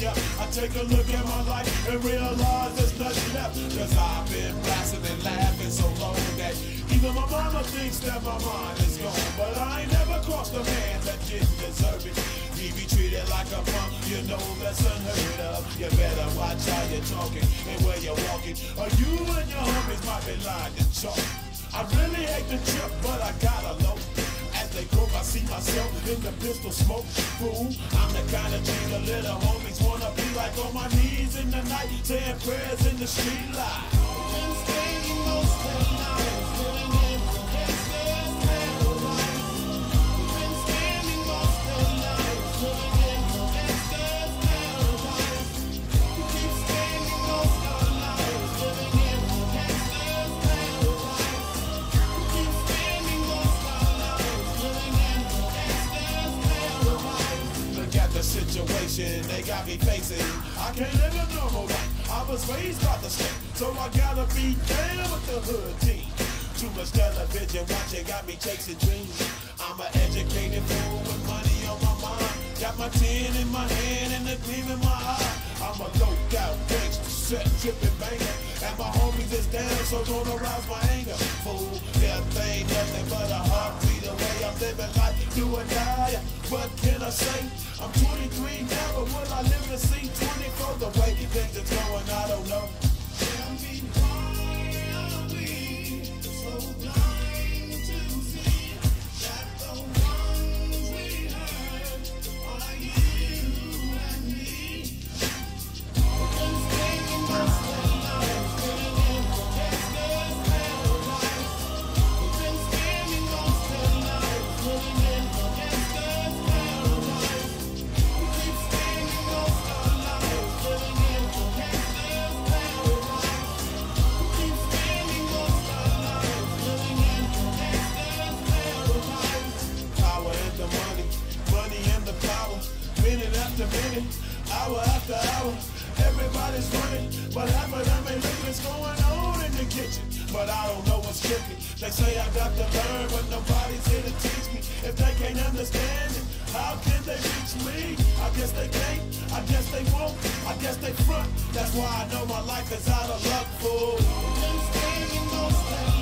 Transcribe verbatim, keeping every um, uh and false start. yeah, I take a look at my life and realize there's nothing left, cause I've been blasting and laughing so long that even my mama thinks that my mind is gone. But I ain't never crossed a man that didn't deserve it. He be treated like a punk, you know that's unheard of. You better watch how you're talking and where you're walking, or you and your homies might be lying to chalk. I really hate the trip, but I gotta low. As they grow, I see myself in the pistol smoke. Fool, I'm the kind of thing the little homies wanna be like, on my knees in the night, saying prayers in the street light. Been staying most of the night, filling in the next day's paradise. Been standing most of the night, filling in the next day's paradise. Keep standing most of the night, filling in the next day's paradise. Keep standing most of the night, filling in the next day's paradise. Look at the situation they got me facing. I can't live a normal life. I was raised by the state, so I gotta be down with the hood team. Too much television watching got me chasing dreams. I'm an educated fool with money on my mind. Got my tin in my hand and the gleam in my eye. I'm a low-down gangster, set, tripping banger, and my homies is down, so don't arouse my anger. Fool, death ain't nothing but a heartbeat away. I'm living life, do or die. What can I say? I'm twenty-three now, but will I live to see twenty-four? The way you think it's going, I don't know. Tell me, why are we so blind to see that the ones we hurt are you and me? Open standing most of the night, filling in the next day's paradise. Open standing most of the night, filling in the next day's paradise. We keep standing most of the night, filling in the next day's paradise. We keep standing most of the night, filling in the next day's paradise. Power and the money, money and the power. Minute after minute, hour after hour. Everybody's running, but half of them ain't looking what's going on in the kitchen. But I don't know what's tricky. They say I got to learn, but nobody's here to teach me. If they can't understand it, how can they reach me? I guess they can't, I guess they won't, I guess they front. That's why I know my life is out of luck, fool.